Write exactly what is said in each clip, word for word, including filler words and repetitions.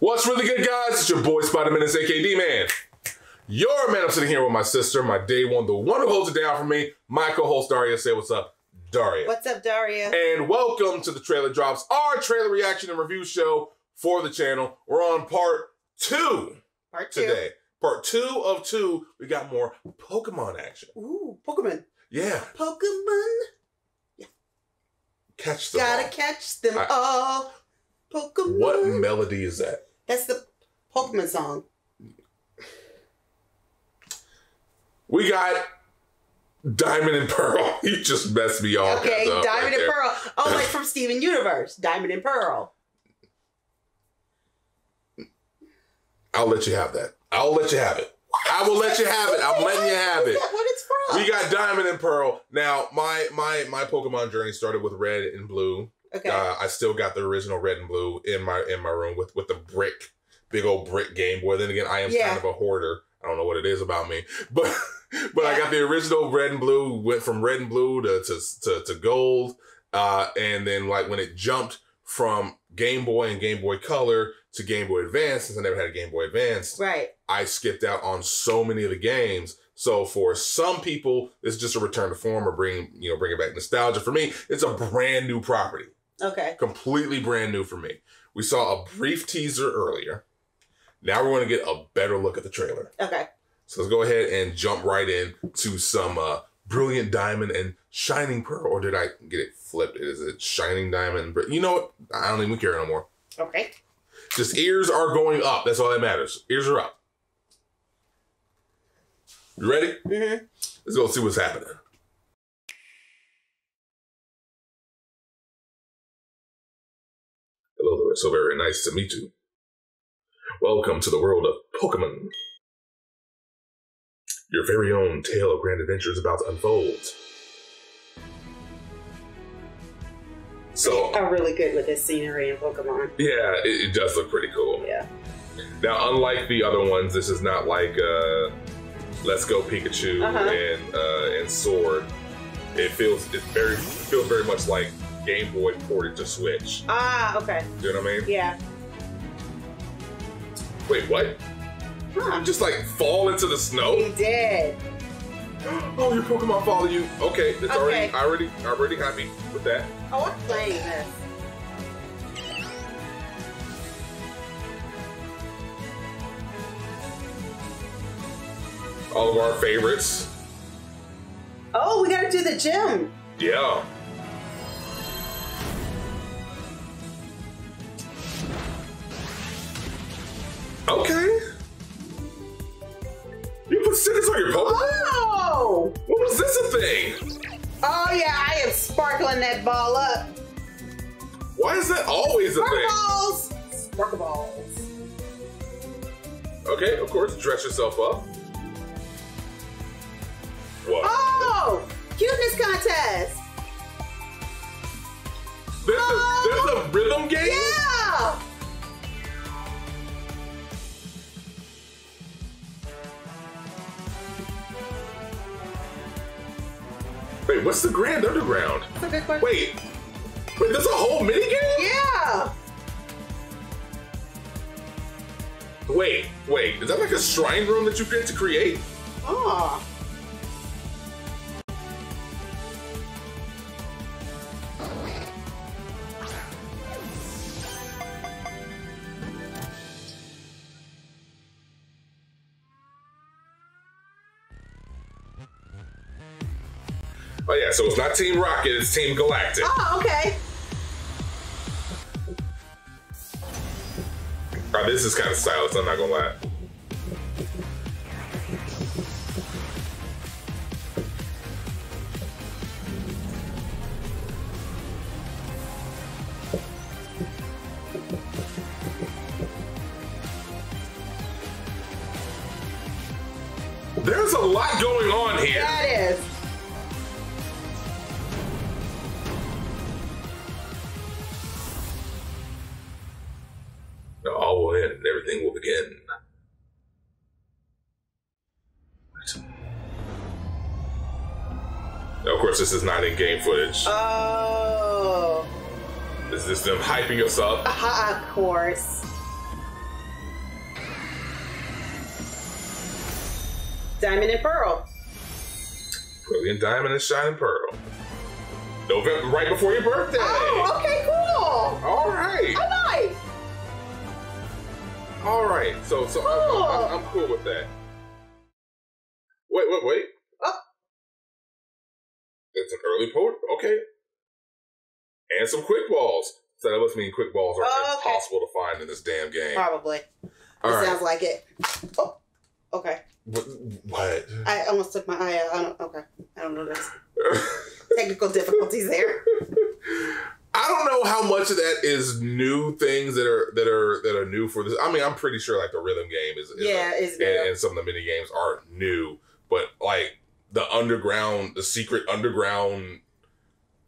What's really good, guys? It's your boy Spider-Man, it's A K D Man. Your man, I'm sitting here with my sister, my day one, the one who holds it down for me, my co-host Daria. Say what's up, Daria. What's up, Daria? And welcome to the Trailer Drops, our trailer reaction and review show for the channel. We're on part two, part two. today. Part two of two, we got more Pokemon action. Ooh, Pokemon. Yeah. Pokemon. Yeah. Catch them Gotta all. catch them I, all. Pokemon. What melody is that? That's the Pokemon song. We got Diamond and Pearl. You just messed me all Okay, Diamond right and there. Pearl. Oh, like from Steven Universe. Diamond and Pearl. I'll let you have that. I'll let you have it. I will let you have it. I'm letting you have it. What it's from? We got Diamond and Pearl. Now, my my my Pokemon journey started with Red and Blue. Okay. Uh, I still got the original Red and Blue in my in my room with with the brick, big old brick Game Boy. Then again, I am yeah. kind of a hoarder. I don't know what it is about me, but but yeah. I got the original Red and Blue. Went from Red and Blue to to to, to Gold, uh, and then like when it jumped from Game Boy and Game Boy Color to Game Boy Advance, since I never had a Game Boy Advance, right? I skipped out on so many of the games. So for some people, it's just a return to form or bring you know bring it back nostalgia. For me, it's a brand new property. Okay. Completely brand new for me. We saw a brief teaser earlier. Now we're going to get a better look at the trailer. Okay. So let's go ahead and jump right in to some uh, Brilliant Diamond and Shining Pearl. Or did I get it flipped? Is it Shining Diamond? You know what? I don't even care no more. Okay. Just ears are going up. That's all that matters. Ears are up. You ready? Mm-hmm. Let's go see what's happening. Hello there, so very nice to meet you. Welcome to the world of Pokemon. Your very own tale of grand adventure is about to unfold. So, I'm really good with this scenery in Pokemon. Yeah, it, it does look pretty cool. Yeah. Now, unlike the other ones, this is not like uh, Let's Go Pikachu uh-huh. and uh, and Sword. It feels it very it feels very much like Game Boy ported to Switch. Ah, okay. Do you know what I mean? Yeah. Wait, what? Huh. You just like fall into the snow? He did. Oh, your Pokemon follow you. Okay, it's okay. already, already, already happy with that. Oh, I'm playing this. All of our favorites. Oh, we gotta do the gym. Yeah. Okay. You put stickers on your Pokemon? Oh! What was this a thing? Oh yeah, I am sparkling that ball up. Why is that always a thing? Balls! Sparkle balls. Okay, of course, dress yourself up. What? Oh! Cuteness contest! There's, oh. a, there's a rhythm game? Yeah! Wait, what's the Grand Underground? That's a good question. Wait, wait, there's a whole minigame? Yeah! Wait, wait, is that like a shrine room that you get to create? Oh. Oh yeah, so it's not Team Rocket, it's Team Galactic. Oh, okay. All right, this is kind of stylish, I'm not gonna lie. There's a lot going on here. That is. All will end and everything will begin. Now, of course, this is not in game footage. Oh. Is this them hyping us up? Uh, of course. Diamond and Pearl. Brilliant Diamond and Shining Pearl. November, right before your birthday. Oh, okay, cool. All right. I like. All right, so so cool. I'm, I'm, I'm cool with that. Wait, wait, wait. Oh. It's an early poke. Okay. And some quick balls. So that must mean quick balls are oh, okay. impossible to find in this damn game. Probably. All it right. sounds like it. Oh. Okay. What? what? I almost took my eye out. I don't, okay. I don't know this. Technical difficulties there. I don't know how much of that is new things that are that are that are new for this. I mean, I'm pretty sure like the rhythm game is, is yeah, like, is new. And, and some of the mini games aren't new, but like the underground, the secret underground.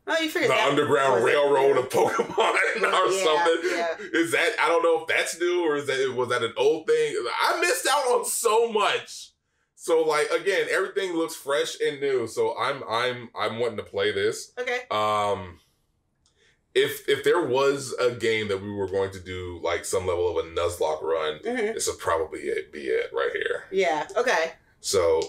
Oh, you figured the that underground railroad of Pokemon or yeah, something. Yeah. Is that, I don't know if that's new or is that, was that an old thing? I missed out on so much. So like, again, everything looks fresh and new. So I'm, I'm, I'm wanting to play this. Okay. Um, if, if there was a game that we were going to do like some level of a Nuzlocke run, mm-hmm. this would probably it, be it right here. Yeah. Okay. So,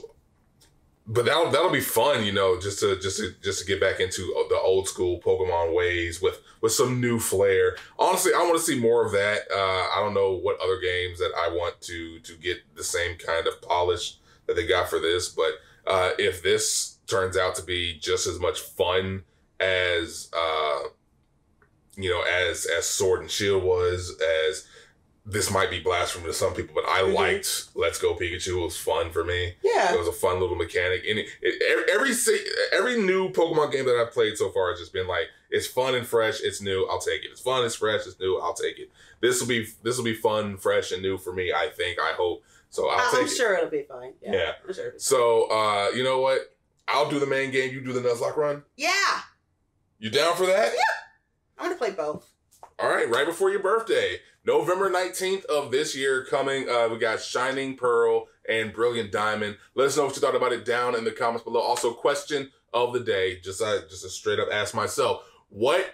but that'll that'll be fun, you know, just to just to just to get back into the old school Pokemon ways with with some new flair. Honestly, I want to see more of that. Uh, I don't know what other games that I want to to get the same kind of polish that they got for this, but uh, if this turns out to be just as much fun as uh, you know, as as Sword and Shield was, as this might be blasphemy to some people, but I mm-hmm. liked Let's Go Pikachu. It was fun for me. Yeah. It was a fun little mechanic. And it, it, every every new Pokemon game that I've played so far has just been like, it's fun and fresh, it's new, I'll take it. It's fun, it's fresh, it's new, I'll take it. This will be this will be fun, fresh, and new for me, I think, I hope. So I'll I'm take sure it. it'll be fine. Yeah. yeah. I'm sure it'll be fine. So, uh, you know what? I'll do the main game, you do the Nuzlocke run? Yeah. You down for that? Yeah. I'm going to play both. All right, right before your birthday. November nineteenth of this year coming. Uh, we got Shining Pearl and Brilliant Diamond. Let us know what you thought about it down in the comments below. Also, question of the day. Just I just a straight up ask myself, what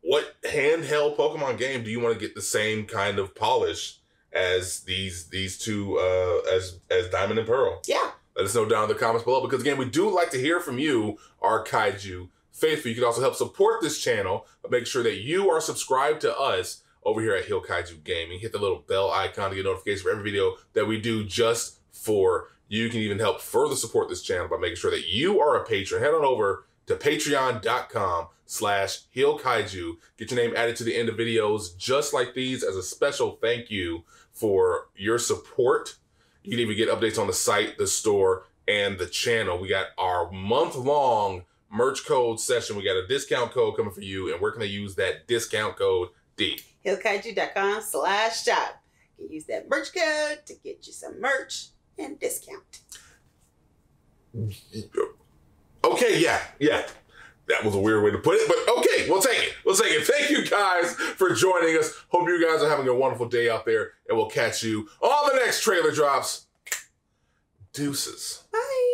what handheld Pokemon game do you want to get the same kind of polish as these these two uh, as as Diamond and Pearl? Yeah. Let us know down in the comments below because again, we do like to hear from you, our Kaiju faithful. You can also help support this channel, but make sure that you are subscribed to us over here at Heel Kaiju Gaming. Hit the little bell icon to get notifications for every video that we do just for you. You can even help further support this channel by making sure that you are a patron. Head on over to patreon.com slash Heel Kaiju. Get your name added to the end of videos just like these as a special thank you for your support. You can even get updates on the site, the store, and the channel. We got our month-long merch code session. We got a discount code coming for you, and we're going to use that discount code D. Heel Kaiju dot com slash shop. You can use that merch code to get you some merch and discount. Okay, yeah, yeah. That was a weird way to put it, but okay, we'll take it. We'll take it. Thank you guys for joining us. Hope you guys are having a wonderful day out there, and we'll catch you on the next trailer drops. Deuces. Bye.